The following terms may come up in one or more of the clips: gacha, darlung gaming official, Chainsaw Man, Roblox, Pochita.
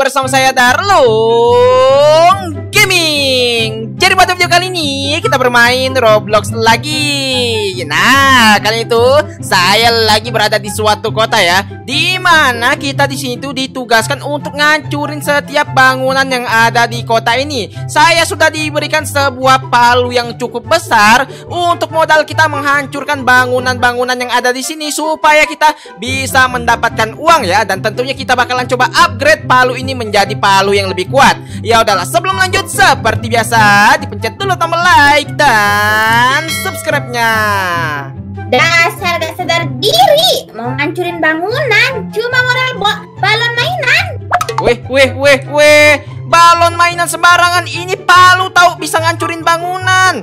bersama saya Darlung Gaming. Jadi pada video kali ini kita bermain Roblox lagi. Nah, kali itu saya lagi berada di suatu kota ya, dimana kita di sini tuh ditugaskan untuk ngancurin setiap bangunan yang ada di kota ini. Saya sudah diberikan sebuah palu yang cukup besar untuk modal kita menghancurkan bangunan-bangunan yang ada di sini supaya kita bisa mendapatkan uang ya, dan tentunya kita bakalan coba upgrade palu ini menjadi palu yang lebih kuat. Ya udahlah, sebelum lanjut seperti biasa dipencet dulu tombol like dan subscribe-nya. Dasar gak sadar diri, mau ngancurin bangunan cuma modal balon mainan. Weh, balon mainan sembarangan, ini palu tahu bisa ngancurin bangunan.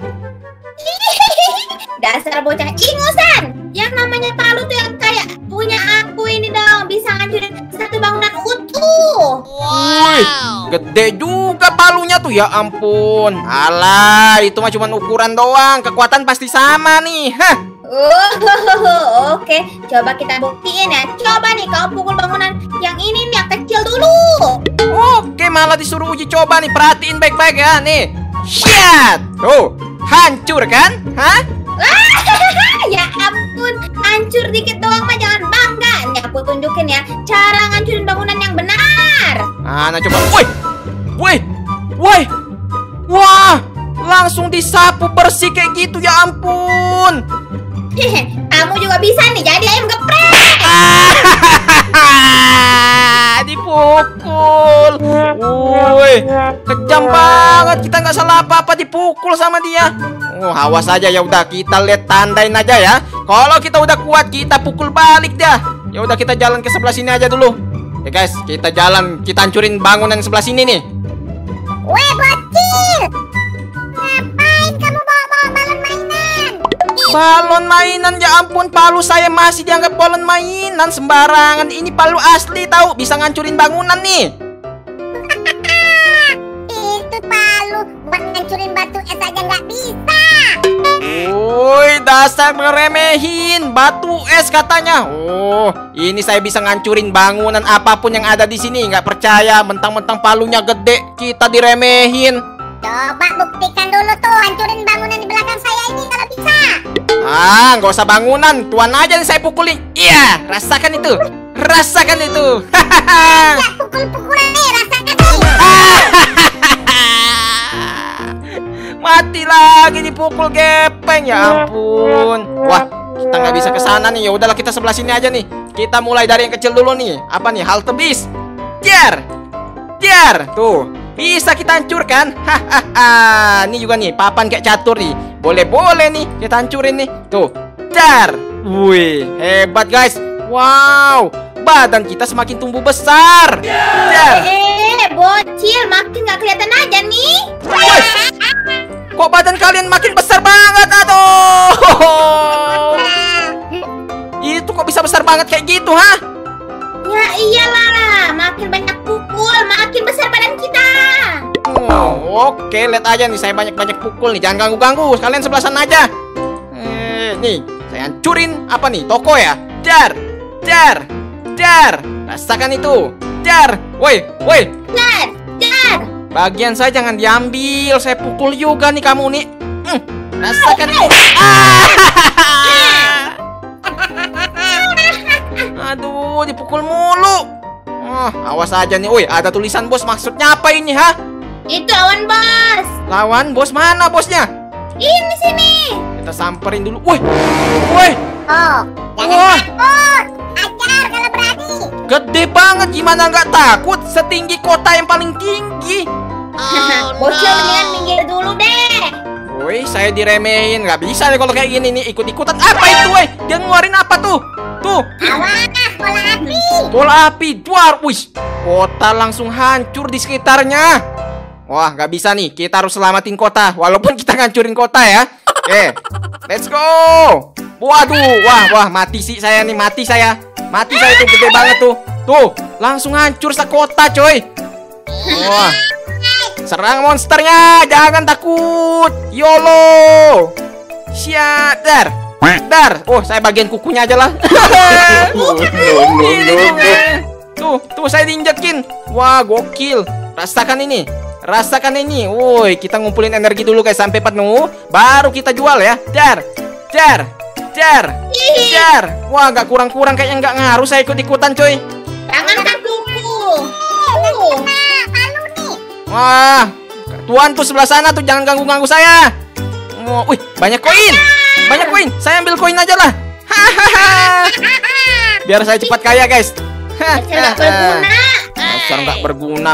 Dasar bocah ingusan, yang namanya palu tuh yang kayak punya aku ini dong, bisa ngancurin satu bangunan utuh. Wow, gede juga palunya tuh, ya ampun. Alah, itu mah cuma ukuran doang, kekuatan pasti sama nih. Hah. Oke, coba kita buktiin ya. Coba nih kau pukul bangunan yang ini nih, yang kecil dulu. Oke, malah disuruh uji coba nih. Perhatiin baik-baik ya nih. Shit. Oh, hancur kan? Hah? Ya ampun, hancur dikit doang mah jangan bangga. Nih aku tunjukin ya cara ngancurin bangunan yang benar. Nah coba. Woi. Wah, langsung disapu bersih kayak gitu, ya ampun. Kamu juga bisa nih jadi ayam geprek. Dipukul. Woi, kejam banget. Kita nggak salah apa-apa dipukul sama dia. Oh, awas aja ya udah, kita lihat tandain aja ya. Kalau kita udah kuat kita pukul balik dah. Ya udah, kita jalan ke sebelah sini aja dulu. Ya guys, kita jalan, kita hancurin bangunan sebelah sini nih. Woi, bocil. Ngapain kamu bawa balon mainan? Balon mainan, ya ampun, palu saya masih dianggap balon mainan sembarangan. Ini palu asli tahu, bisa ngancurin bangunan nih. Itu palu buat ngancurin batu es aja nggak bisa. Woi, dasar meremehin batu es katanya. Oh, ini saya bisa ngancurin bangunan apapun yang ada di sini. Nggak percaya, mentang-mentang palunya gede kita diremehin. Coba buktikan dulu tuh, hancurin bangunan di belakang saya ini kalau bisa. Ah, nggak usah bangunan, tuan aja yang saya pukulin. Iya, rasakan itu, rasakan itu. Hahaha. Ya, pukul-pukulan nih, rasakan nih. Mati lagi dipukul gepeng, ya ampun. Wah, kita nggak bisa ke sana nih. Ya udahlah, kita sebelah sini aja nih. Kita mulai dari yang kecil dulu nih. Apa nih? Halte bis. Jer, jer, tuh. Bisa kita hancurkan. Hahaha. Ini juga nih papan kayak catur nih. Boleh-boleh nih kita hancurin nih. Tuh, dar. Wih, hebat guys. Wow, badan kita semakin tumbuh besar. Dar. Bocil, makin gak kelihatan aja nih. Kok badan kalian makin besar banget? Aduh. Itu kok bisa besar banget kayak gitu, ha? Ya iyalah, makin banyak pukul makin besar badan kita. Oh, oke, lihat aja nih saya banyak-banyak pukul nih. Jangan ganggu-ganggu, kalian sebelah sana aja. Nih, saya hancurin apa nih? Toko ya. Dar, dar, dar. Rasakan itu. Dar. Woi. Dar, dar. Bagian saya jangan diambil. Saya pukul juga nih kamu nih. Rasakan itu. Aduh, dipukul mulu. Oh, awas aja nih. Woi, ada tulisan bos. Maksudnya apa ini, ha? Itu lawan bos. Lawan bos, mana bosnya? Ini sini. Kita samperin dulu. Woi. Oh, jangan takut. Ajar kalau berani. Gede banget, gimana nggak takut? Setinggi kota yang paling tinggi. Oh, bosnya mendingan minggir dulu deh. Woi, saya diremehin. Nggak bisa deh kalau kayak gini nih. Ikut-ikutan apa itu, woi? Dia ngeluarin apa tuh? Tuh. Awas. Bola api. Bola api. Duar. Wih, kota langsung hancur di sekitarnya. Wah, nggak bisa nih. Kita harus selamatin kota. Walaupun kita ngancurin kota ya. Oke, let's go. Waduh. Wah, mati sih saya nih. Mati saya tuh, gede banget tuh. Tuh, langsung hancur sekota coy. Wah. Serang monsternya. Jangan takut. YOLO. Siadar. Dar. Oh, saya bagian kukunya aja lah. Tuh saya diinjekin. Wah, gokil. Rasakan ini. Rasakan ini. Woi, kita ngumpulin energi dulu guys sampai penuh, baru kita jual ya. Dar. Wah, nggak kurang-kurang kayaknya, nggak ngaruh saya ikut-ikutan, coy. Tangan kakiku. Wah, tuan tuh sebelah sana tuh, jangan ganggu-ganggu saya. Wih, banyak koin. Banyak koin. Saya ambil koin aja lah. Hahaha. Biar saya cepat kaya, guys. Dasar nggak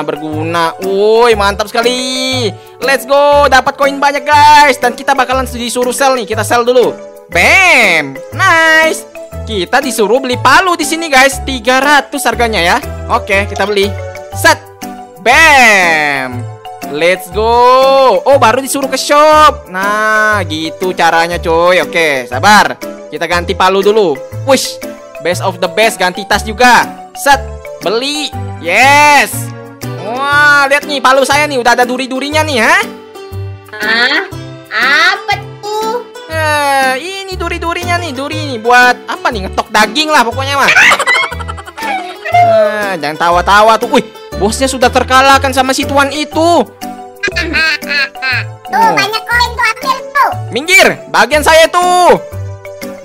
berguna. Woi, mantap sekali. Let's go, dapat koin banyak, guys. Dan kita bakalan disuruh sell nih. Kita sell dulu. Bam. Nice. Kita disuruh beli palu di sini, guys. 300 harganya ya. Oke, kita beli. Set. Bam. Let's go. Oh, baru disuruh ke shop. Nah, gitu caranya, coy. Oke, sabar. Kita ganti palu dulu. Wush. Best of the best, ganti tas juga. Set. Beli. Yes. Wah, lihat nih palu saya nih, udah ada duri-durinya nih, ha? Apa tuh? Ini duri-durinya nih, duri buat apa nih? Ngetok daging lah pokoknya mah. Jangan tawa-tawa tuh. Wih. Bosnya sudah terkalahkan sama si tuan itu. Tuh, banyak koin tuh, ambil tuh. Minggir, bagian saya tuh.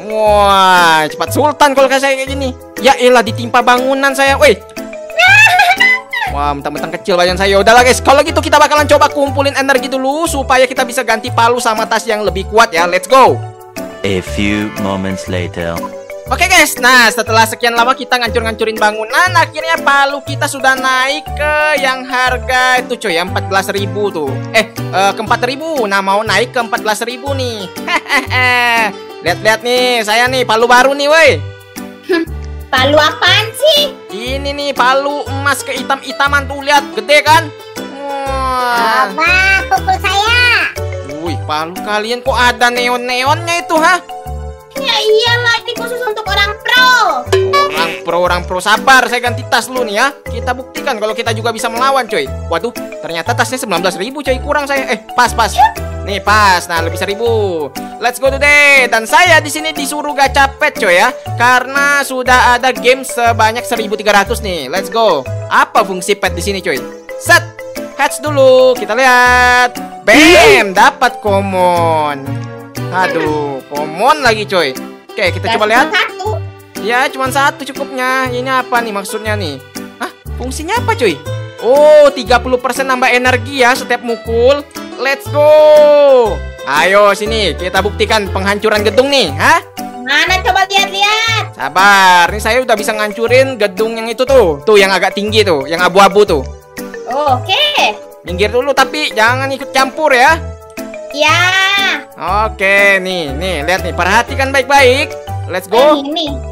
Wah, cepat sultan kalau kayak saya kayak gini. Ya elah, ditimpa bangunan saya. Woi. Wah, mentang-mentang kecil bagian saya. Udahlah guys, kalau gitu kita bakalan coba kumpulin energi dulu supaya kita bisa ganti palu sama tas yang lebih kuat ya. Let's go. A few moments later. Oke guys, nah setelah sekian lama kita ngancur-ngancurin bangunan, akhirnya palu kita sudah naik ke yang harga itu coy, 14.000 tuh. Ke 4.000. Nah, mau naik ke 14.000 nih. Lihat-lihat nih, saya nih palu baru nih, woi. Palu apaan sih? Ini nih palu emas kehitam-hitaman tuh, lihat, gede kan? Wah. Apa pukul saya? Wih, palu kalian kok ada neon-neonnya itu, ha? Ya iyalah, ini khusus untuk orang pro. Orang pro, sabar. Saya ganti tas lu nih ya. Kita buktikan kalau kita juga bisa melawan, coy. Waduh, ternyata tasnya 19.000, coy. Kurang saya. Pas. Nih, pas. Nah, lebih 1.000. Let's go today. Dan saya di sini disuruh gacha pet, coy ya. Karena sudah ada game sebanyak 1.300 nih. Let's go. Apa fungsi pet di sini, coy? Set. Hatch dulu. Kita lihat. Bam, dapat common. Aduh, common lagi coy. Oke, kita coba lihat. Ya, cuma satu cukupnya. Ini apa nih maksudnya nih? Hah, fungsinya apa coy? Oh, 30% nambah energi ya setiap mukul. Let's go. Ayo sini, kita buktikan penghancuran gedung nih. Hah? Mana, coba lihat-lihat. Sabar, ini saya udah bisa ngancurin gedung yang itu tuh. Tuh, yang agak tinggi tuh, yang abu-abu tuh. Oke. Minggir dulu tapi jangan ikut campur ya. Ya. Oke, nih, lihat nih, perhatikan baik-baik. Let's go.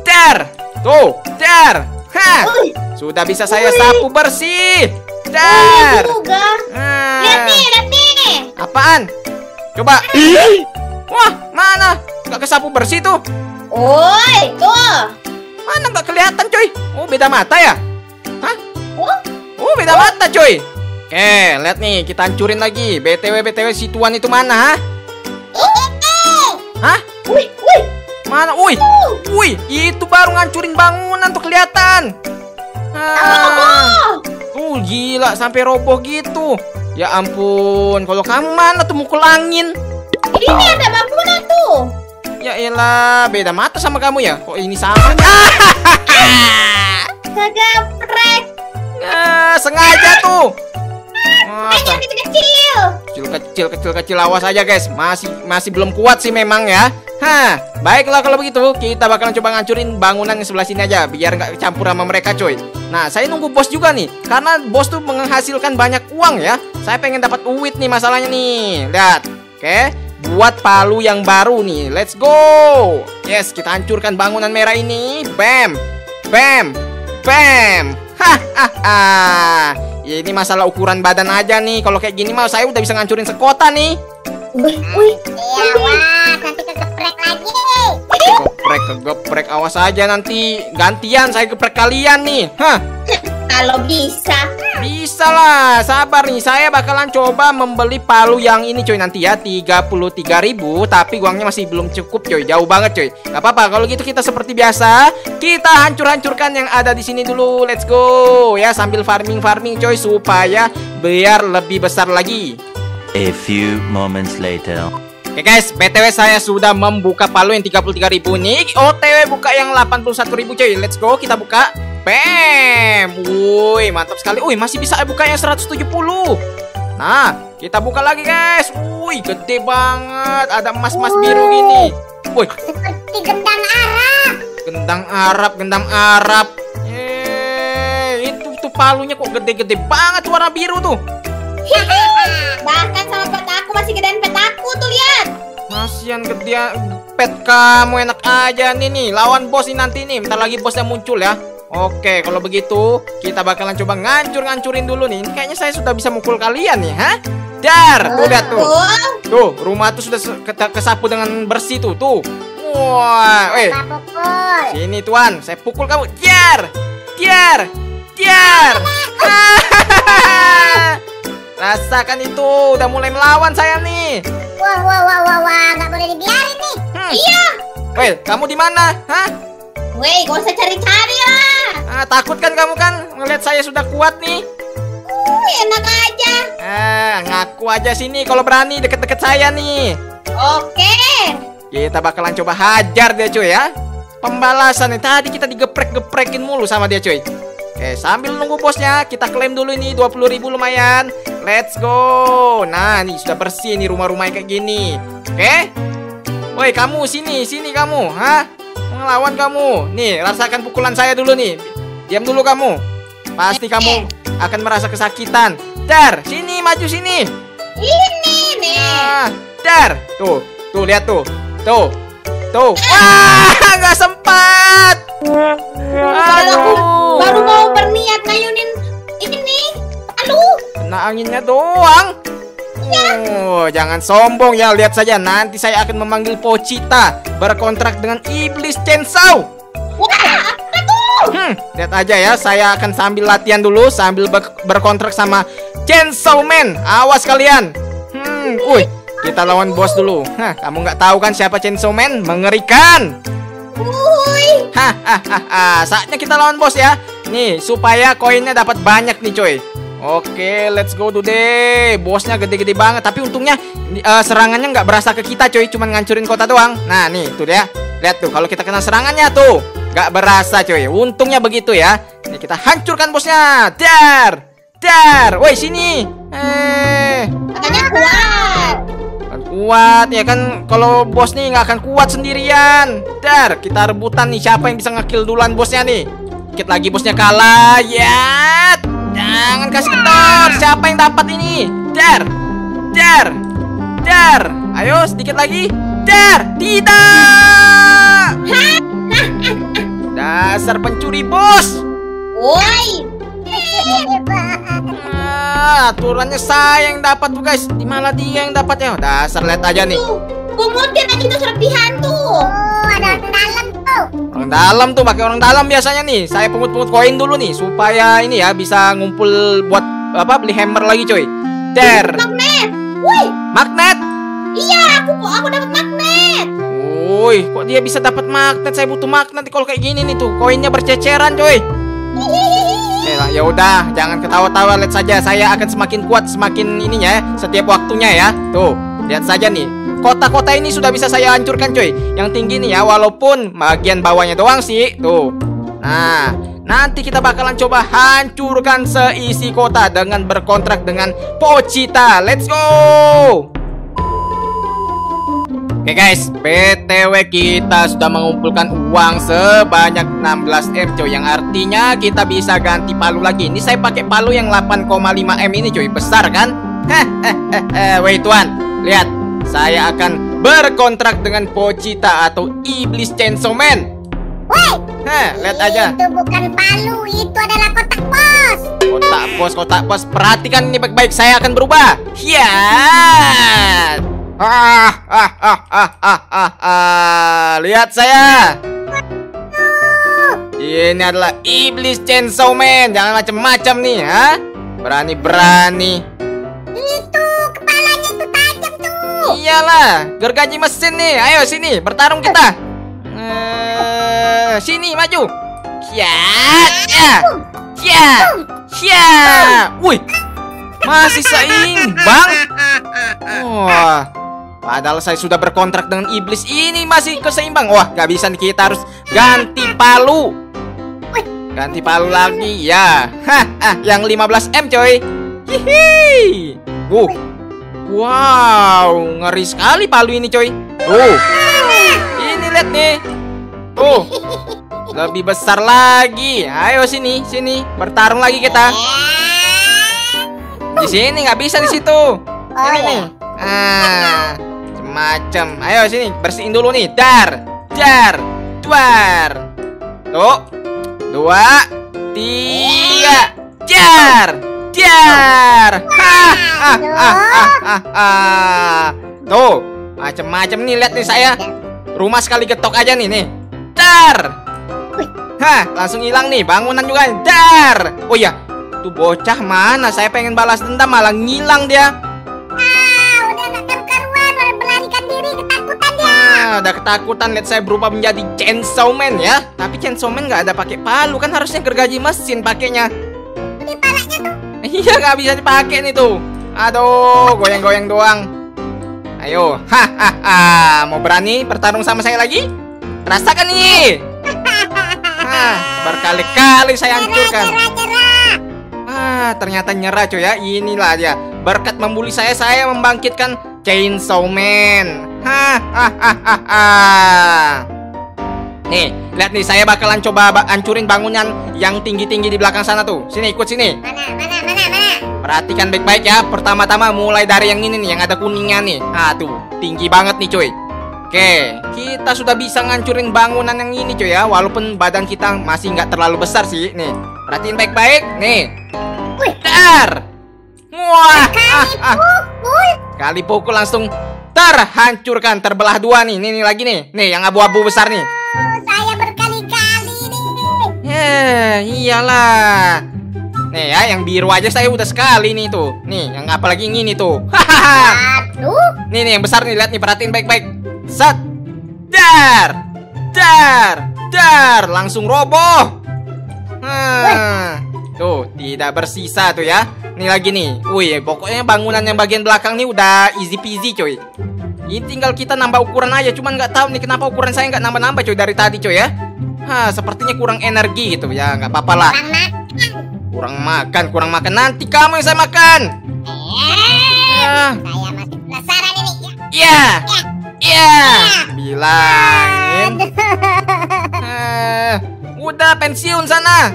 Dar. Tuh, dar. Ha. Sudah bisa saya sapu bersih. Dar. Lihat nih. Apaan? Coba. Wah, mana? Gak kesapu bersih tuh. Oi, tuh. Mana gak kelihatan, coy? Oh, beda mata ya? Hah? Oh, beda mata, coy. Oke, lihat nih, kita hancurin lagi. BTW si tuan itu mana, ha? Hah? Wih. Mana? Wih, itu baru ngancurin bangunan tuh kelihatan. Gila, sampai roboh gitu. Ya ampun, kalau kamu mana tuh mukul angin? Ini ada bangunan tuh. Ya elah, beda mata sama kamu ya. Kok ini sama? Kegeprek. Sengaja tuh. Kecil-kecil, awas aja guys. Masih belum kuat sih memang ya. Baiklah kalau begitu, kita bakalan coba ngancurin bangunan yang sebelah sini aja biar nggak campur sama mereka, coy. Nah, saya nunggu bos juga nih, karena bos tuh menghasilkan banyak uang ya. Saya pengen dapat duit nih masalahnya nih. Lihat. Oke, buat palu yang baru nih. Let's go. Yes, kita hancurkan bangunan merah ini. Bam. Bam. Bam. Ya, ini masalah ukuran badan aja nih. Kalau kayak gini mah saya udah bisa ngancurin sekota nih. Iya, awas nanti kegeprek lagi. Kegeprek, awas aja nanti gantian saya geprek kalian nih. Kalau bisa. bisa lah. Sabar nih, saya bakalan coba membeli palu yang ini coy nanti ya, 33.000. Tapi uangnya masih belum cukup coy, jauh banget coy. Gak apa-apa, kalau gitu kita seperti biasa, kita hancur-hancurkan yang ada di sini dulu. Let's go ya, sambil farming-farming coy, supaya biar lebih besar lagi. A few moments later. Oke guys, BTW saya sudah membuka palu yang 33.000 nih. OTW buka yang 81.000 coy. Let's go, kita buka. Bam, wuih mantap sekali. Wuih masih bisa buka yang 170. Nah, kita buka lagi guys. Wuih gede banget, ada emas-emas biru gini. Wuih seperti gendang Arab. Gendang Arab, gendang Arab. Itu palunya kok gede-gede banget warna biru tuh. Bahkan sama pet aku masih gedean pet aku tuh lihat. Masihan gedean pet kamu enak aja nih nih. Lawan bos ini nanti nih. Bentar lagi bosnya muncul ya. Oke, kalau begitu kita bakalan coba ngancur-ngancurin dulu nih. Ini kayaknya saya sudah bisa mukul kalian nih, hah? Dar, udah tuh. Tuh, rumah tuh sudah kesapu dengan bersih tuh, tuh. Wah, weh. Sini tuan, saya pukul kamu. Dar, dar, dar. Rasakan itu, udah mulai melawan saya nih. Wah, wah, wah, wah, wah, nggak boleh dibiarin nih. Iya. Weh, kamu di mana, hah? Weh, gak usah cari-cari lah. Ah, takut kan kamu kan ngeliat saya sudah kuat nih. Enak aja. Ah, ngaku aja sini kalau berani deket-deket saya nih. Oke. Kita bakalan coba hajar dia cuy ya. Pembalasan nih, tadi kita digeprek-geprekin mulu sama dia cuy. Oke, sambil nunggu bosnya, kita klaim dulu ini 20.000 lumayan. Let's go. Nah, nih sudah bersih nih rumah-rumahnya kayak gini. Oke. Woi, kamu sini, sini kamu, hah? Ngelawan kamu. Nih, rasakan pukulan saya dulu nih. Diam dulu kamu. Pasti kamu akan merasa kesakitan. Dar, sini, maju sini. Ini nih. Ah, dar. Tuh, tuh lihat tuh. Tuh. Tuh. Wah, nggak sempat. Aduh. Baru mau berniat ngayunin ini. Aduh. Kena anginnya doang. Oh, jangan sombong ya, lihat saja nanti saya akan memanggil Pochita berkontrak dengan iblis Chainsaw. Wah, apa tuh? Lihat aja ya, saya akan sambil latihan dulu sambil berkontrak sama Chainsaw Man. Awas kalian. Wih, kita lawan bos dulu. Hah, kamu nggak tahu kan siapa Chainsaw Man? Mengerikan. Wih. Hahaha, saatnya kita lawan bos ya. Nih, supaya koinnya dapat banyak nih, coy. Oke, let's go today. Bosnya gede-gede banget, tapi untungnya serangannya nggak berasa ke kita, coy. Cuman ngancurin kota doang. Nah, nih tuh dia. Lihat tuh, kalau kita kena serangannya tuh nggak berasa, coy. Untungnya begitu ya. Nih kita hancurkan bosnya. Dar, dar. Woi sini. Katanya kuat. Kan kuat ya kan? Kalau bos nih nggak akan kuat sendirian. Dar, kita rebutan nih. Siapa yang bisa ngekill duluan bosnya nih? Dikit lagi bosnya kalah. Ya. Jangan kasih kendor. Siapa yang dapat ini? Dar, dar, dar. Ayo sedikit lagi. Dar, tidak. Dasar pencuri bos. Woi. Aturannya saya yang dapat tuh guys. Di malah dia yang dapatnya. Dasar lihat aja nih. Kumutin aja itu serpihan tuh. Ada orang dalam tuh. Orang dalam tuh, pakai orang dalam biasanya nih. Saya pungut-pungut koin dulu nih supaya ini ya bisa ngumpul buat apa beli hammer lagi coy. Der. Magnet. Wih. Magnet. Iya, aku dapat magnet. Wih, kok dia bisa dapat magnet? Saya butuh magnet kalau kayak gini nih tuh. Koinnya berceceran coy. Ya udah, jangan ketawa-tawa, lihat saja saya akan semakin kuat semakin ininya setiap waktunya ya. Tuh, lihat saja nih. Kota-kota ini sudah bisa saya hancurkan coy. Yang tinggi nih ya, walaupun bagian bawahnya doang sih. Tuh. Nah, nanti kita bakalan coba hancurkan seisi kota dengan berkontrak dengan Pochita. Let's go. Oke guys, BTW kita sudah mengumpulkan uang sebanyak 16M coy. Yang artinya kita bisa ganti palu lagi. Ini saya pakai palu yang 8,5M ini coy. Besar kan? Wait tuan, lihat. Saya akan berkontrak dengan Pochita atau iblis Chainsaw Man. Woi, lihat aja. Itu bukan palu, itu adalah kotak pos. Kotak pos, kotak pos. Perhatikan ini baik-baik. Saya akan berubah. Ya. Lihat saya. Ini adalah iblis Chainsaw Man. Jangan macam-macam nih, ha? Berani-berani. Itu kepalanya tuh tajam tuh. Iyalah, gergaji mesin nih. Ayo sini, bertarung kita. Sini maju. Kiat, kiat, kiat. Wih, masih seimbang. Wah. Padahal saya sudah berkontrak dengan iblis, ini masih keseimbang. Wah, gak bisa nih, kita harus ganti palu. Ganti palu lagi ya. Hah, yang 15M coy. Hihi. Wow, ngeri sekali palu ini coy. Ini lihat nih. Lebih besar lagi. Ayo sini, sini. Bertarung lagi kita. Di sini nggak bisa di situ. Ini nih. Macam, ayo sini bersihin dulu nih, duar, tuh, 2, 3, jar, tuh, macam-macam nih, lihat nih saya, rumah sekali getok aja nih, langsung hilang nih, bangunan juga, oh ya, tuh bocah mana, saya pengen balas dendam malah ngilang dia. Ada ketakutan, lihat saya berubah menjadi Chainsaw Man ya. Tapi Chainsaw Man nggak ada pakai palu, kan harusnya gergaji mesin pakainya. Iya nggak bisa dipakai nih tuh. Aduh, goyang-goyang doang. Ayo, mau berani bertarung sama saya lagi? Rasakan nih. Berkali-kali saya hancurkan. Ternyata nyerah coy ya. Inilah dia berkat membuli saya membangkitkan Chainsaw Man. Nih, lihat nih, saya bakalan coba hancurin bangunan yang tinggi-tinggi di belakang sana tuh. Sini, ikut sini. Mana? Perhatikan baik-baik ya. Pertama-tama mulai dari yang ini nih, yang ada kuningnya nih. Tuh, tinggi banget nih coy. Oke, kita sudah bisa ngancurin bangunan yang ini coy ya. Walaupun badan kita masih nggak terlalu besar sih. Nih, perhatiin baik-baik. Nih, dar. Wah, kali pukul langsung terhancurkan, terbelah dua nih. Nih lagi nih. Nih yang abu-abu besar nih. Saya berkali-kali nih. Iyalah. Nih ya yang biru aja saya udah sekali nih tuh. Nih yang apalagi ini tuh. Aduh. Nih yang besar nih, lihat nih, perhatiin baik-baik. Set. Dar. Langsung roboh. Tuh, tidak bersisa tuh ya. Nih lagi nih. Wih, pokoknya bangunan yang bagian belakang nih udah easy peasy coy. Ini tinggal kita nambah ukuran aja. Cuman nggak tahu nih kenapa ukuran saya nggak nambah-nambah coy dari tadi coy ya. Sepertinya kurang energi gitu ya. Nggak apa-apa lah. Kurang makan. Nanti kamu yang saya makan. Saya masih penasaran ini. Iya. Bilangin. Udah pensiun sana.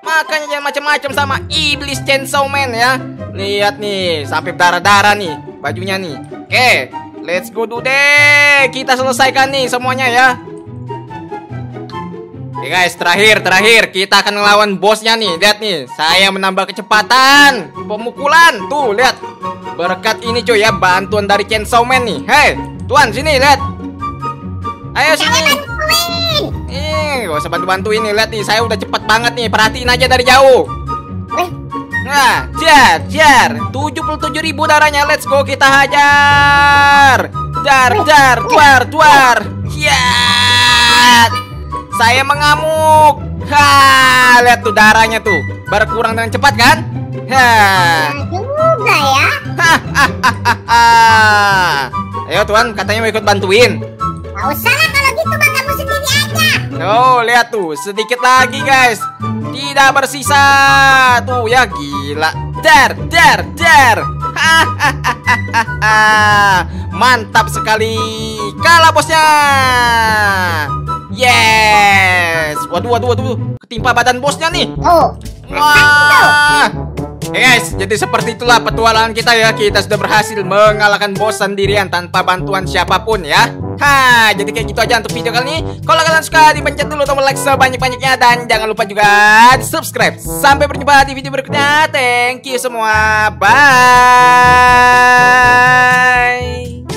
Makanya jangan macam-macam sama iblis Chainsaw Man ya. Lihat nih, sampai berdarah-darah nih bajunya nih. Oke, let's go deh. Kita selesaikan nih semuanya ya. Oke guys, terakhir kita akan melawan bosnya nih. Lihat nih, saya menambah kecepatan pemukulan. Tuh, lihat. Berkat ini coy ya, bantuan dari Chainsaw Man nih. Hei, tuan sini lihat. Ayo sini. Gak usah bantu-bantuin nih, lihat nih, saya udah cepet banget nih, perhatiin aja dari jauh. Jar, 77.000 darahnya, let's go, kita hajar. Jar, duar, hiat. Saya mengamuk. Lihat tuh darahnya tuh, berkurang dengan cepat kan? Juga ya. Ayo tuan, katanya mau ikut bantuin. Gak usah lah, kalau gitu mah kamu sendiri aja. Oh, lihat tuh, sedikit lagi guys. Tidak bersisa. Tuh ya, gila. Dar. Mantap sekali. Kalah bosnya. Yes. Waduh. Ketimpa badan bosnya nih. Wah. Guys, jadi seperti itulah petualangan kita ya. Kita sudah berhasil mengalahkan bos sendirian tanpa bantuan siapapun ya. Jadi kayak gitu aja untuk video kali ini. Kalau kalian suka, dipencet dulu tombol like sebanyak-banyaknya. Dan jangan lupa juga subscribe. Sampai berjumpa di video berikutnya. Thank you semua. Bye.